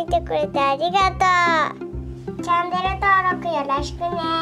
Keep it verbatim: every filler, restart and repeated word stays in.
見てくれてありがとう。チャンネル登録よろしくね。